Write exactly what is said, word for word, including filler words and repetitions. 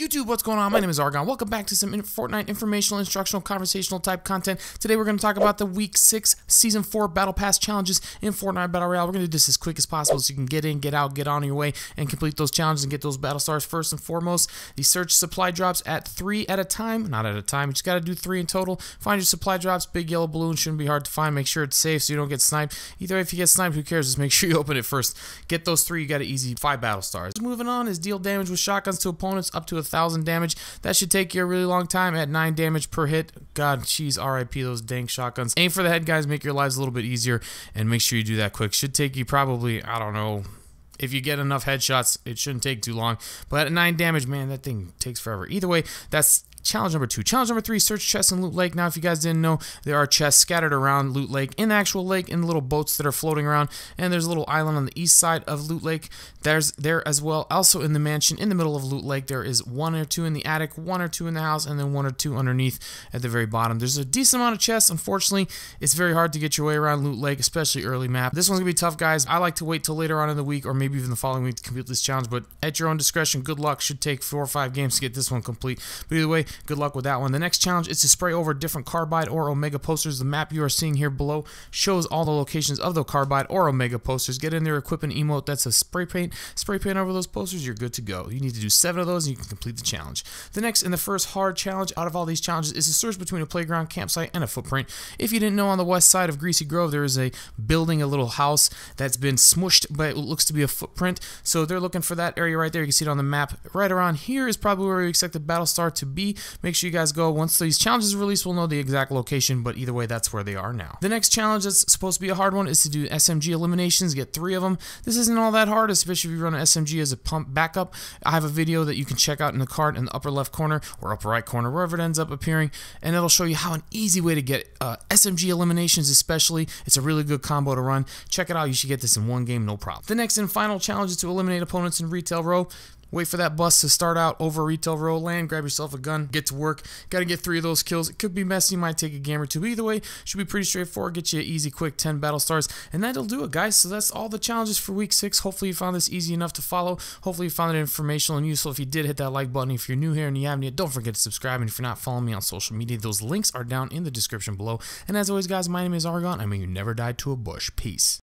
YouTube, what's going on? My name is Argon. Welcome back to some Fortnite informational, instructional, conversational type content. Today we're going to talk about the Week six Season four Battle Pass challenges in Fortnite Battle Royale. We're going to do this as quick as possible so you can get in, get out, get on your way, and complete those challenges and get those battle stars first and foremost. The search supply drops at three at a time. Not at a time. You just got to do three in total. Find your supply drops. Big yellow balloon. Shouldn't be hard to find. Make sure it's safe so you don't get sniped. Either way, if you get sniped, who cares? Just make sure you open it first. Get those three. You got an easy five battle stars. Moving on is deal damage with shotguns to opponents up to a thousand damage. That should take you a really long time at nine damage per hit. God, jeez, R I P those dang shotguns. Aim for the head, guys. Make your lives a little bit easier, and make sure you do that quick. Should take you probably, I don't know, if you get enough headshots, it shouldn't take too long. But at nine damage, man, that thing takes forever. Either way, that's challenge number two. Challenge number three, search chests in Loot Lake. Now, if you guys didn't know, there are chests scattered around Loot Lake, in the actual lake, in little boats that are floating around, and there's a little island on the east side of Loot Lake. There's there as well. Also in the mansion, in the middle of Loot Lake, there is one or two in the attic, one or two in the house, and then one or two underneath at the very bottom. There's a decent amount of chests. Unfortunately, it's very hard to get your way around Loot Lake, especially early map. This one's gonna be tough, guys. I like to wait till later on in the week, or maybe even the following week to complete this challenge, but at your own discretion. Good luck. Should take four or five games to get this one complete. But either way, good luck with that one. The next challenge is to spray over different Carbide or Omega posters. The map you are seeing here below shows all the locations of the Carbide or Omega posters. Get in there, equip an emote that's a spray paint. Spray paint over those posters, you're good to go. You need to do seven of those and you can complete the challenge. The next and the first hard challenge out of all these challenges is to search between a playground, campsite, and a footprint. If you didn't know, on the west side of Greasy Grove, there is a building, a little house that's been smushed, but it looks to be a footprint. So they're looking for that area right there. You can see it on the map. Right around here is probably where we expect the battle star to be. Make sure you guys go. Once these challenges are released, we'll know the exact location, but either way, that's where they are now. The next challenge that's supposed to be a hard one is to do S M G eliminations, get three of them. This isn't all that hard, especially if you run an S M G as a pump backup. I have a video that you can check out in the card in the upper left corner or upper right corner, wherever it ends up appearing, and it'll show you how an easy way to get uh, S M G eliminations, especially. It's a really good combo to run. Check it out. You should get this in one game, no problem. The next and final challenge is to eliminate opponents in Retail Row. Wait for that bus to start out over Retail Row land. Grab yourself a gun. Get to work. Got to get three of those kills. It could be messy. Might take a game or two. Either way, should be pretty straightforward. Get you an easy, quick ten battle stars. And that'll do it, guys. So that's all the challenges for week six. Hopefully you found this easy enough to follow. Hopefully you found it informational and useful. If you did, hit that like button. If you're new here and you haven't yet, don't forget to subscribe. And if you're not following me on social media, those links are down in the description below. And as always, guys, my name is Argon. I mean, you never die to a bush. Peace.